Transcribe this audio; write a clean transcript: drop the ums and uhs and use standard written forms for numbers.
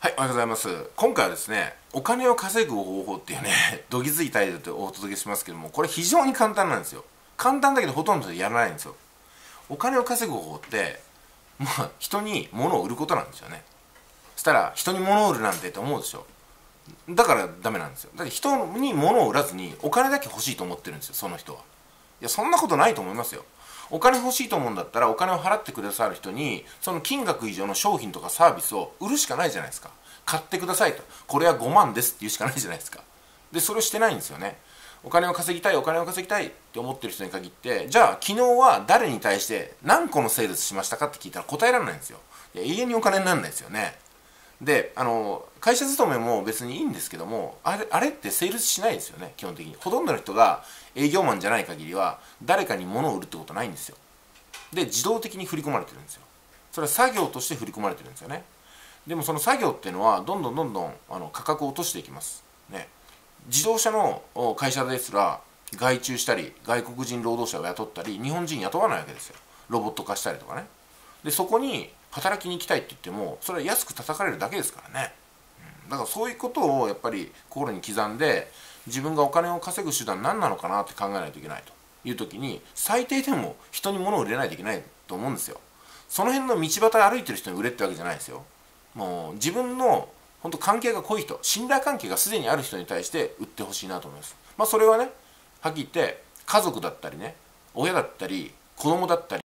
はい、おはようございます。今回はですね、お金を稼ぐ方法っていうね、どぎついタイトルでお届けしますけども、これ非常に簡単なんですよ。簡単だけどほとんどやらないんですよ。お金を稼ぐ方法って、まあ、人に物を売ることなんですよね。そしたら、人に物を売るなんてって思うでしょ。だからダメなんですよ。だって人に物を売らずに、お金だけ欲しいと思ってるんですよ、その人は。いや、そんなことないと思いますよ。お金欲しいと思うんだったら、お金を払ってくださる人にその金額以上の商品とかサービスを売るしかないじゃないですか。買ってくださいと、これは5万ですって言うしかないじゃないですか。でそれをしてないんですよね。お金を稼ぎたい、お金を稼ぎたいって思ってる人に限って、じゃあ昨日は誰に対して何個のセールスしましたかって聞いたら答えられないんですよ。いや、永遠にお金にならないですよね。で会社勤めも別にいいんですけども、あれってセールスしないですよね。基本的にほとんどの人が営業マンじゃない限りは誰かに物を売るってことないんですよ。で自動的に振り込まれてるんですよ。それは作業として振り込まれてるんですよね。でもその作業っていうのはどんどん価格を落としていきます、ね、自動車の会社ですら外注したり、外国人労働者を雇ったり、日本人雇わないわけですよ。ロボット化したりとかね。でそこに働きに行きたいって言っても、それは安く叩かれるだけですからね。だからそういうことをやっぱり心に刻んで、自分がお金を稼ぐ手段何なのかなって考えないといけないという時に、最低でも人に物を売れないといけないと思うんですよ。その辺の道端歩いてる人に売れってわけじゃないですよ。もう自分の本当関係が濃い人、信頼関係がすでにある人に対して売ってほしいなと思います。まあそれはね、はっきり言って家族だったりね、親だったり子供だったり